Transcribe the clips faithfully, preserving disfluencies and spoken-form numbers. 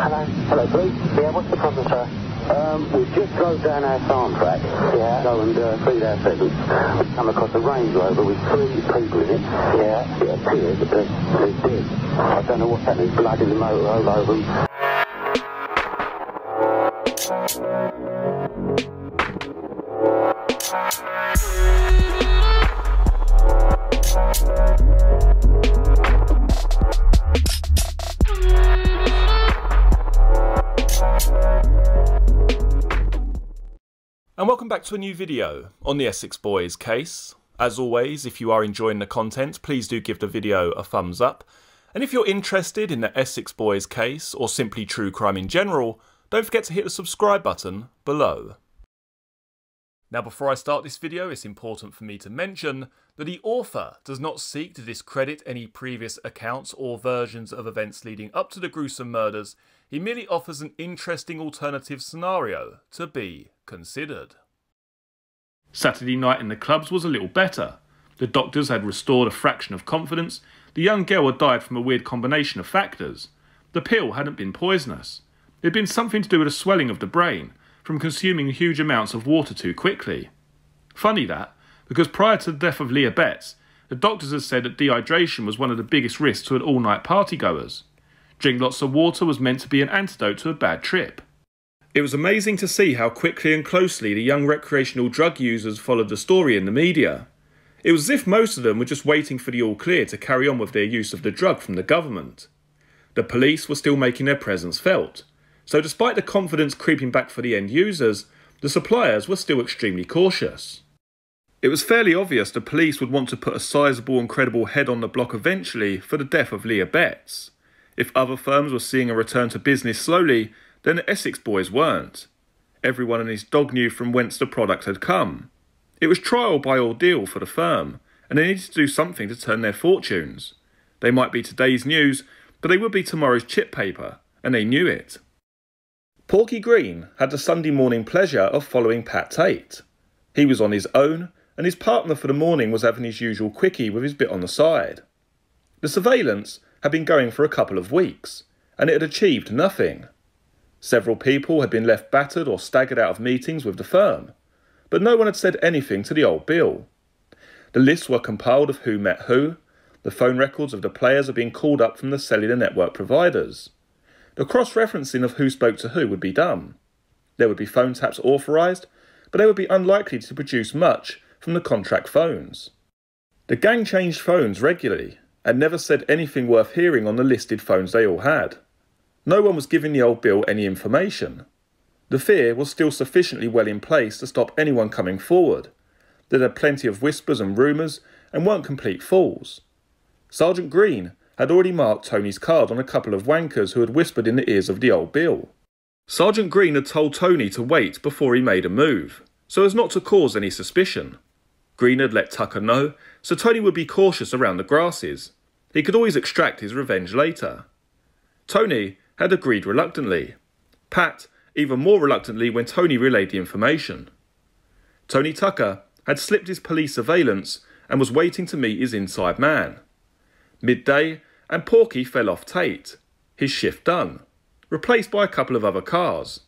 Hello. Hello, police. Yeah, what's the problem, sir? Um, we've just closed down our farm track. Yeah. So, and uh, freed our seconds. We've come across a Range Rover with three people in it. Yeah. It appears that they're dead. I don't know what's happening. Blood in the motor all over them. And welcome back to a new video on the Essex Boys case. As always, if you are enjoying the content, please do give the video a thumbs up. And if you're interested in the Essex Boys case, or simply true crime in general, don't forget to hit the subscribe button below. Now, before I start this video, it's important for me to mention that the author does not seek to discredit any previous accounts or versions of events leading up to the gruesome murders. He merely offers an interesting alternative scenario to be considered. Saturday night in the clubs was a little better. The doctors had restored a fraction of confidence. The young girl had died from a weird combination of factors. The pill hadn't been poisonous. It had been something to do with a swelling of the brain from consuming huge amounts of water too quickly. Funny that, because prior to the death of Leah Betts, the doctors had said that dehydration was one of the biggest risks to an all-night partygoers. Drink lots of water was meant to be an antidote to a bad trip. It was amazing to see how quickly and closely the young recreational drug users followed the story in the media. It was as if most of them were just waiting for the all-clear to carry on with their use of the drug from the government. The police were still making their presence felt. So despite the confidence creeping back for the end users, the suppliers were still extremely cautious. It was fairly obvious the police would want to put a sizable and credible head on the block eventually for the death of Leah Betts. If other firms were seeing a return to business slowly, then the Essex Boys weren't. Everyone and his dog knew from whence the product had come. It was trial by ordeal for the firm, and they needed to do something to turn their fortunes. They might be today's news, but they would be tomorrow's chip paper, and they knew it. Porky Green had the Sunday morning pleasure of following Pat Tate. He was on his own, and his partner for the morning was having his usual quickie with his bit on the side. The surveillance had been going for a couple of weeks, and it had achieved nothing. Several people had been left battered or staggered out of meetings with the firm, but no one had said anything to the old Bill. The lists were compiled of who met who, the phone records of the players had been called up from the cellular network providers. The cross-referencing of who spoke to who would be done. There would be phone taps authorised, but they would be unlikely to produce much from the contract phones. The gang changed phones regularly and never said anything worth hearing on the listed phones they all had. No one was giving the old Bill any information. The fear was still sufficiently well in place to stop anyone coming forward. They had plenty of whispers and rumours and weren't complete fools. Sergeant Green had already marked Tony's card on a couple of wankers who had whispered in the ears of the old Bill. Sergeant Green had told Tony to wait before he made a move, so as not to cause any suspicion. Green had let Tucker know, so Tony would be cautious around the grasses. He could always extract his revenge later. Tony had agreed reluctantly. Pat, even more reluctantly when Tony relayed the information. Tony Tucker had slipped his police surveillance and was waiting to meet his inside man. Midday, and Porky fell off Tate, his shift done, replaced by a couple of other cars.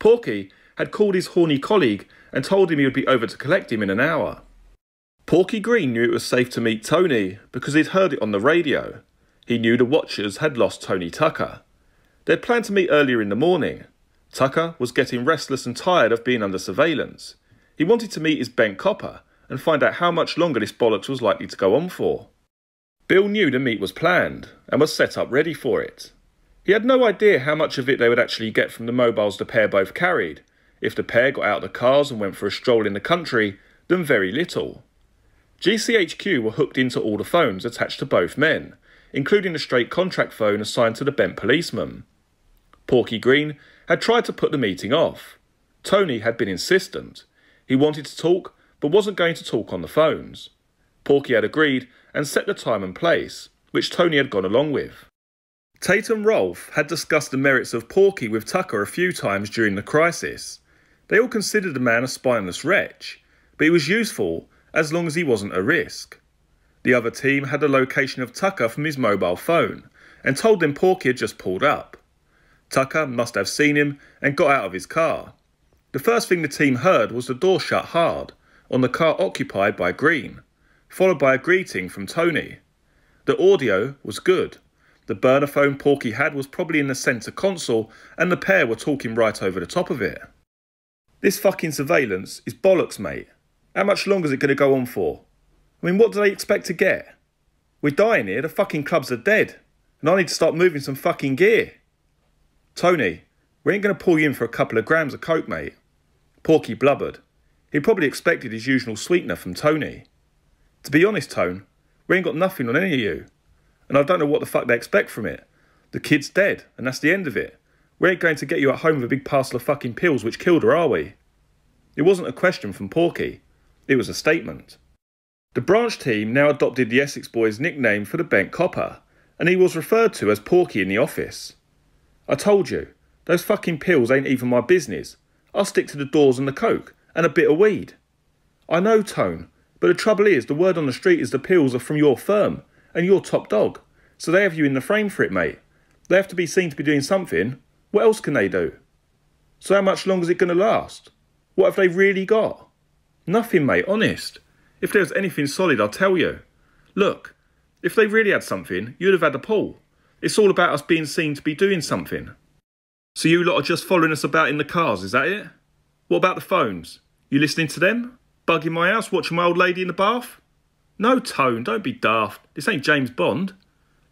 Porky had called his horny colleague and told him he would be over to collect him in an hour. Porky Green knew it was safe to meet Tony because he'd heard it on the radio. He knew the watchers had lost Tony Tucker. They'd planned to meet earlier in the morning. Tucker was getting restless and tired of being under surveillance. He wanted to meet his bent copper and find out how much longer this bollocks was likely to go on for. Bill knew the meet was planned and was set up ready for it. He had no idea how much of it they would actually get from the mobiles the pair both carried. If the pair got out of the cars and went for a stroll in the country, then very little. G C H Q were hooked into all the phones attached to both men, including the straight contract phone assigned to the bent policeman. Porky Green had tried to put the meeting off. Tony had been insistent. He wanted to talk, but wasn't going to talk on the phones. Porky had agreed and set the time and place, which Tony had gone along with. Tate and Rolf had discussed the merits of Porky with Tucker a few times during the crisis. They all considered the man a spineless wretch, but he was useful as long as he wasn't a risk. The other team had the location of Tucker from his mobile phone and told them Porky had just pulled up. Tucker must have seen him and got out of his car. The first thing the team heard was the door shut hard on the car occupied by Green, followed by a greeting from Tony. The audio was good. The burner phone Porky had was probably in the centre console, and the pair were talking right over the top of it. This fucking surveillance is bollocks, mate. How much longer is it going to go on for? I mean, what do they expect to get? We're dying here, the fucking clubs are dead, and I need to start moving some fucking gear. Tony, we ain't going to pull you in for a couple of grams of coke, mate. Porky blubbered. He probably expected his usual sweetener from Tony. To be honest, Tone, we ain't got nothing on any of you. And I don't know what the fuck they expect from it. The kid's dead, and that's the end of it. We ain't going to get you at home with a big parcel of fucking pills which killed her, are we? It wasn't a question from Porky. It was a statement. The branch team now adopted the Essex Boys' nickname for the bent copper, and he was referred to as Porky in the office. I told you, those fucking pills ain't even my business. I'll stick to the doors and the coke, and a bit of weed. I know, Tone, but the trouble is, the word on the street is the pills are from your firm, and you're top dog, so they have you in the frame for it, mate. They have to be seen to be doing something. What else can they do? So how much longer is it going to last? What have they really got? Nothing, mate, honest. If there was anything solid, I'll tell you. Look, if they really had something, you'd have had a pull. It's all about us being seen to be doing something. So you lot are just following us about in the cars, is that it? What about the phones? You listening to them? Bugging my house, watching my old lady in the bath? No, Tone, don't be daft. This ain't James Bond.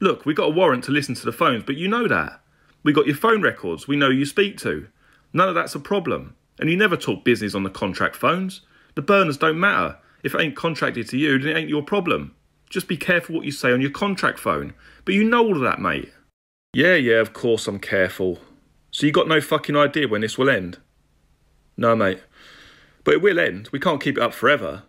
Look, we got a warrant to listen to the phones, but you know that. We got your phone records, we know you speak to. None of that's a problem. And you never talk business on the contract phones. The burners don't matter. If it ain't contracted to you, then it ain't your problem. Just be careful what you say on your contract phone. But you know all of that, mate. Yeah, yeah, of course I'm careful. So you got no fucking idea when this will end? No, mate. But it will end. We can't keep it up forever.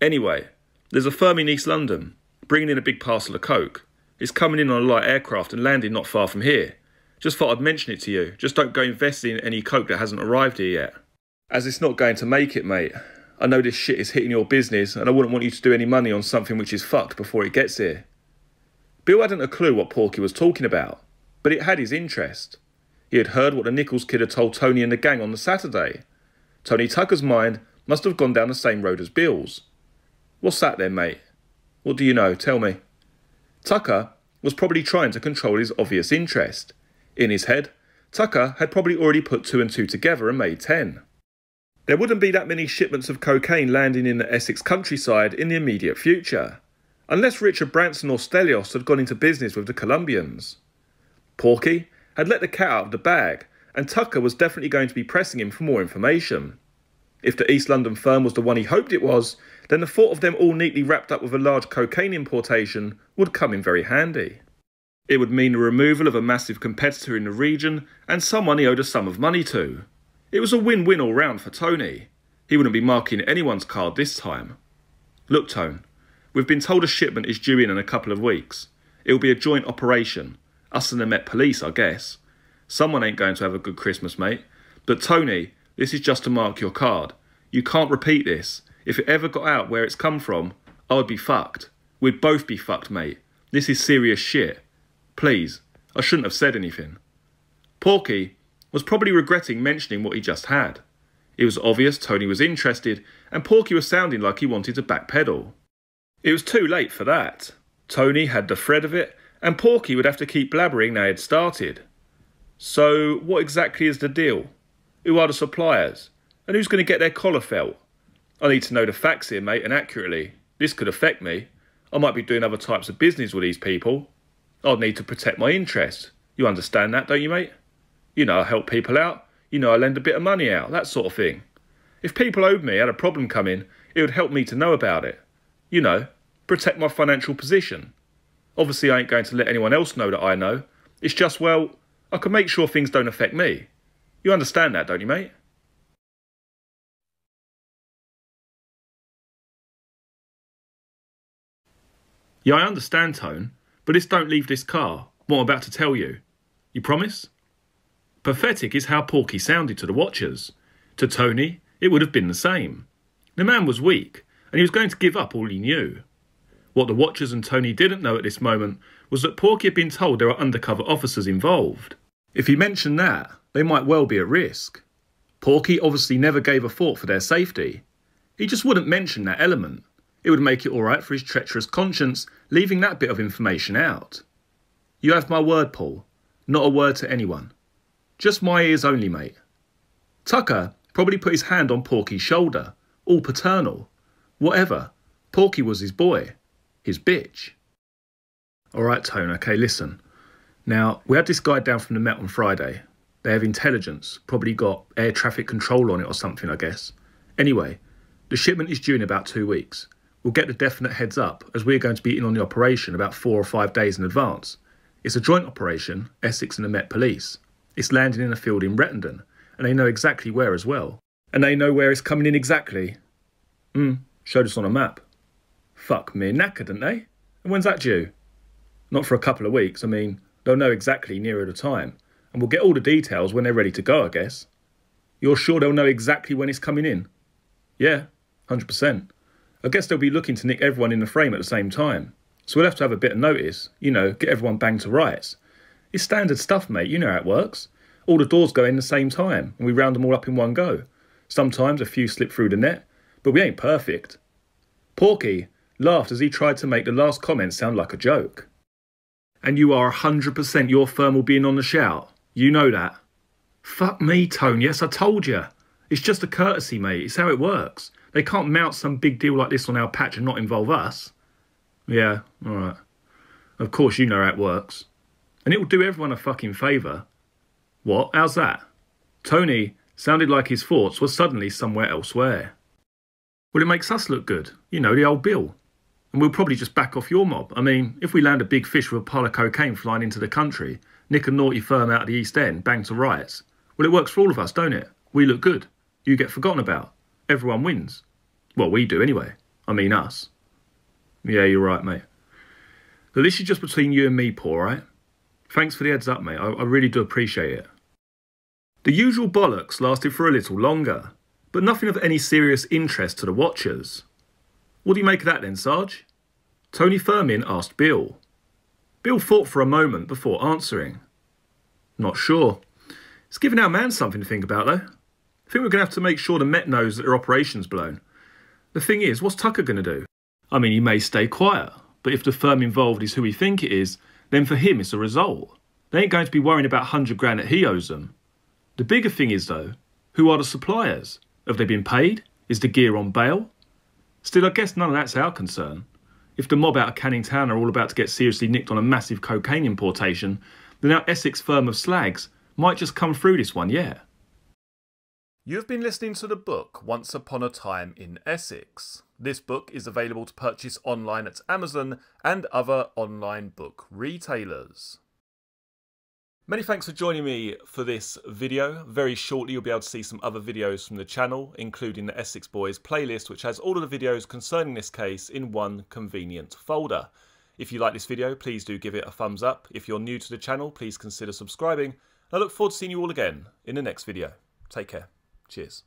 Anyway, there's a firm in East London, bringing in a big parcel of coke. It's coming in on a light aircraft and landing not far from here. Just thought I'd mention it to you. Just don't go investing in any coke that hasn't arrived here yet. As it's not going to make it, mate. I know this shit is hitting your business, and I wouldn't want you to do any money on something which is fucked before it gets here. Bill hadn't a clue what Porky was talking about, but it had his interest. He had heard what the Nichols kid had told Tony and the gang on the Saturday. Tony Tucker's mind must have gone down the same road as Bill's. What's that then, mate? What do you know? Tell me. Tucker was probably trying to control his obvious interest. In his head, Tucker had probably already put two and two together and made ten. There wouldn't be that many shipments of cocaine landing in the Essex countryside in the immediate future, unless Richard Branson or Stelios had gone into business with the Colombians. Porky had let the cat out of the bag, and Tucker was definitely going to be pressing him for more information. If the East London firm was the one he hoped it was, then the thought of them all neatly wrapped up with a large cocaine importation would come in very handy. It would mean the removal of a massive competitor in the region and someone he owed a sum of money to. It was a win-win all round for Tony. He wouldn't be marking anyone's card this time. Look, Tone, we've been told a shipment is due in in a couple of weeks. It'll be a joint operation. Us and the Met Police, I guess. Someone ain't going to have a good Christmas, mate. But Tony, this is just to mark your card. You can't repeat this. If it ever got out where it's come from, I would be fucked. We'd both be fucked, mate. This is serious shit. Please, I shouldn't have said anything. Porky was probably regretting mentioning what he just had. It was obvious Tony was interested, and Porky was sounding like he wanted to backpedal. It was too late for that. Tony had the thread of it, and Porky would have to keep blabbering now he'd started. So, what exactly is the deal? Who are the suppliers? And who's going to get their collar felt? I need to know the facts here, mate, and accurately. This could affect me. I might be doing other types of business with these people. I'd need to protect my interests. You understand that, don't you, mate? You know I help people out. You know I lend a bit of money out, that sort of thing. If people owed me, had a problem come in, it would help me to know about it. You know, protect my financial position. Obviously, I ain't going to let anyone else know that I know. It's just, well, I can make sure things don't affect me. You understand that, don't you, mate? Yeah, I understand, Tone, but this don't leave this car, what I'm about to tell you. You promise? Pathetic is how Porky sounded to the watchers. To Tony, it would have been the same. The man was weak, and he was going to give up all he knew. What the watchers and Tony didn't know at this moment was that Porky had been told there are undercover officers involved. If you mention that, they might well be at risk. Porky obviously never gave a thought for their safety. He just wouldn't mention that element. It would make it alright for his treacherous conscience, leaving that bit of information out. You have my word, Paul. Not a word to anyone. Just my ears only, mate. Tucker probably put his hand on Porky's shoulder, all paternal. Whatever. Porky was his boy. His bitch. Alright, Tone, okay, listen. Now, we had this guy down from the Met on Friday. They have intelligence, probably got air traffic control on it or something, I guess. Anyway, the shipment is due in about two weeks. We'll get the definite heads up, as we're going to be in on the operation about four or five days in advance. It's a joint operation, Essex and the Met Police. It's landing in a field in Rettenden, and they know exactly where as well. And they know where it's coming in exactly. Hmm, showed us on a map. Fuck me, knackered, didn't they? And when's that due? Not for a couple of weeks, I mean, they'll know exactly nearer the time, and we'll get all the details when they're ready to go, I guess. You're sure they'll know exactly when it's coming in? Yeah, one hundred percent. I guess they'll be looking to nick everyone in the frame at the same time, so we'll have to have a bit of notice, you know, get everyone banged to rights. It's standard stuff, mate, you know how it works. All the doors go in the same time, and we round them all up in one go. Sometimes a few slip through the net, but we ain't perfect. Porky laughed as he tried to make the last comment sound like a joke. And you are one hundred percent your firm will be in on the shout. You know that. Fuck me, Tone, yes, I told you. It's just a courtesy, mate, it's how it works. They can't mount some big deal like this on our patch and not involve us. Yeah, alright. Of course you know how it works. And it will do everyone a fucking favour. What? How's that? Tony sounded like his thoughts were suddenly somewhere elsewhere. Well, it makes us look good. You know, the old bill. And we'll probably just back off your mob. I mean, if we land a big fish with a pile of cocaine flying into the country, nick a naughty firm out of the East End, bang to rights. Well, it works for all of us, don't it? We look good. You get forgotten about. Everyone wins. Well, we do anyway. I mean us. Yeah, you're right, mate. Now, this is just between you and me, Paul, right? Thanks for the heads up, mate. I, I really do appreciate it. The usual bollocks lasted for a little longer, but nothing of any serious interest to the watchers. What do you make of that then, Sarge? Tony Firmin asked Bill. Bill thought for a moment before answering. Not sure. It's given our man something to think about, though. I think we're going to have to make sure the Met knows that their operation's blown. The thing is, what's Tucker going to do? I mean, he may stay quiet, but if the firm involved is who we think it is, then for him it's a result. They ain't going to be worrying about a hundred grand that he owes them. The bigger thing is, though, who are the suppliers? Have they been paid? Is the gear on bail? Still, I guess none of that's our concern. If the mob out of Canning Town are all about to get seriously nicked on a massive cocaine importation, then our Essex firm of slags might just come through this one, yeah. You've been listening to the book Once Upon a Time in Essex. This book is available to purchase online at Amazon and other online book retailers. Many thanks for joining me for this video. Very shortly you'll be able to see some other videos from the channel, including the Essex Boys playlist, which has all of the videos concerning this case in one convenient folder. If you like this video, please do give it a thumbs up. If you're new to the channel, please consider subscribing. I look forward to seeing you all again in the next video. Take care. Cheers.